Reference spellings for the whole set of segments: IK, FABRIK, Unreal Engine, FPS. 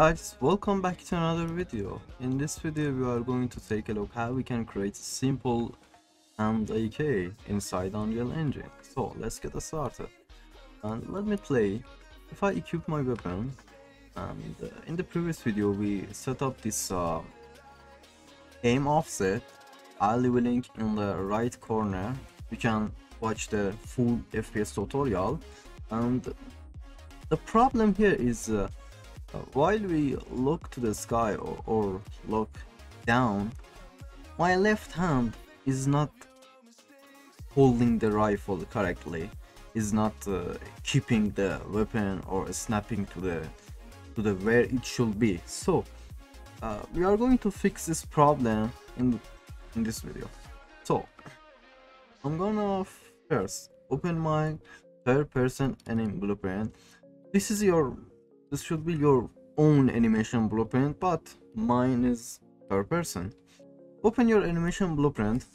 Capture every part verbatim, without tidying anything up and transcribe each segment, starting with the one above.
Guys, welcome back to another video. In this video we are going to take a look how we can create a simple and A K inside Unreal Engine. So let's get started. And let me play. If I equip my weapon, and uh, in the previous video we set up this uh, aim offset. I'll leave a link in the right corner. You can watch the full F P S tutorial. And the problem here is uh, Uh, while we look to the sky or, or look down, my left hand is not holding the rifle correctly, is not uh, keeping the weapon or snapping to the to the where it should be. So uh, we are going to fix this problem in the, in this video. So I'm gonna first open my third person anim blueprint. This is your This should be your own animation blueprint, but mine is per person. Open your animation blueprint.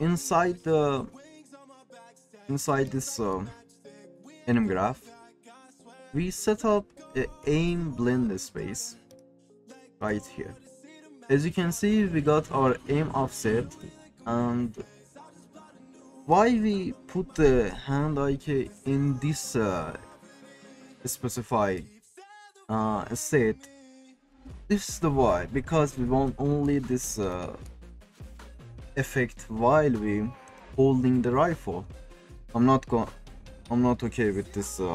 Inside the inside this uh, anim graph, we set up an aim blend space right here. As you can see, we got our aim offset, and why we put the hand I K in this uh, specified Uh, set. This is the why, because we want only this uh, effect while we holding the rifle. I'm not going. I'm not okay with this uh,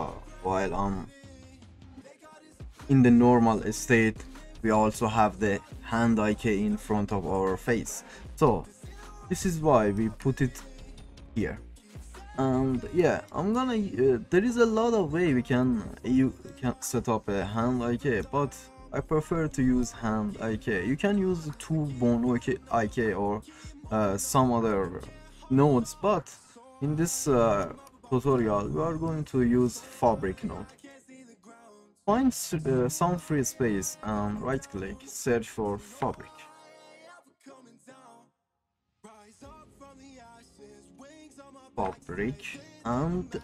while I'm in the normal state. We also have the hand I K in front of our face, so this is why we put it here. And yeah, I'm gonna uh, there is a lot of way we can you can set up a hand I K, but I prefer to use hand I K. You can use two bone I K or uh, some other nodes, but in this uh, tutorial we are going to use Fabrik node. Find uh, some free space and right click, search for Fabrik. Fabrik, and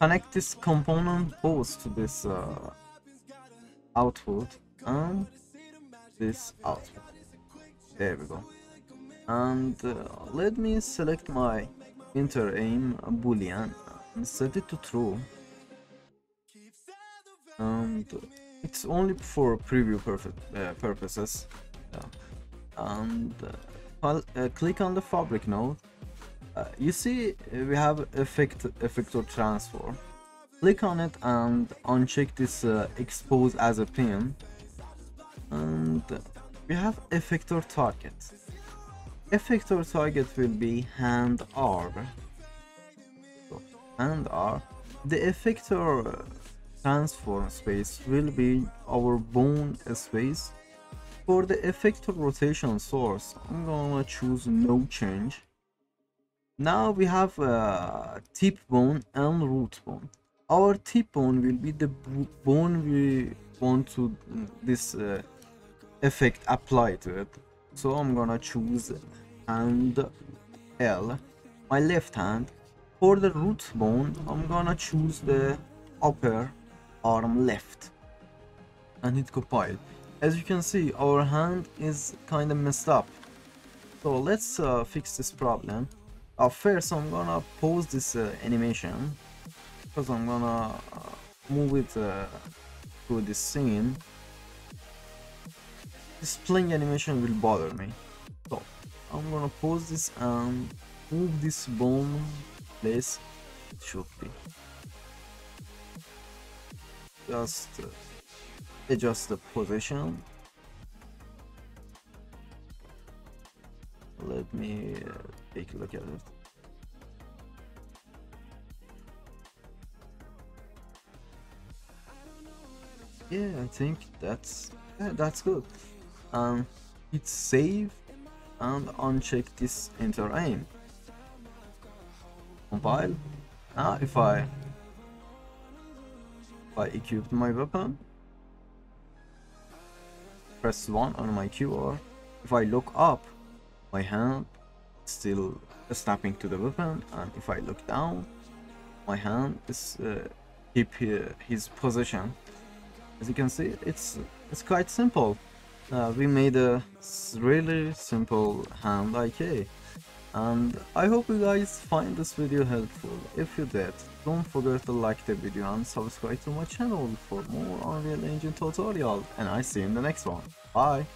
connect this component both to this uh, output and this output. There we go. And uh, let me select my inter aim boolean and set it to true, and it's only for preview perfect uh, purposes. Yeah. And uh, I'll uh, click on the Fabrik node. Uh, you see we have effect effector transform. Click on it and uncheck this uh, expose as a pin, and we have effector target. Effector target will be hand R. So, hand R. The effector transform space will be our bone space. For the effector rotation source, I'm gonna choose no change. Now we have uh, tip bone and root bone. Our tip bone will be the bone we want to this uh, effect apply to it. So I'm gonna choose hand L, my left hand. For the root bone, I'm gonna choose the upper arm left and hit compile. As you can see, our hand is kind of messed up. So let's uh, fix this problem. Uh, first I'm gonna pause this uh, animation, because I'm gonna uh, move it uh, to this scene. This playing animation will bother me, so I'm gonna pause this and move this bone place it should be. Just uh, adjust the position. Let me uh, take a look at it. Yeah, I think that's yeah, that's good. Um, hit save and uncheck this enter aim. Compile. Now, if I if I equipped my weapon, press one on my keyboard. If I look up, my hand still snapping to the weapon, and if I look down, my hand is uh, keep uh, his position. As you can see, it's it's quite simple. Uh, we made a really simple hand I K, and I hope you guys find this video helpful. If you did, don't forget to like the video and subscribe to my channel for more Unreal Engine tutorials, and I see you in the next one. Bye!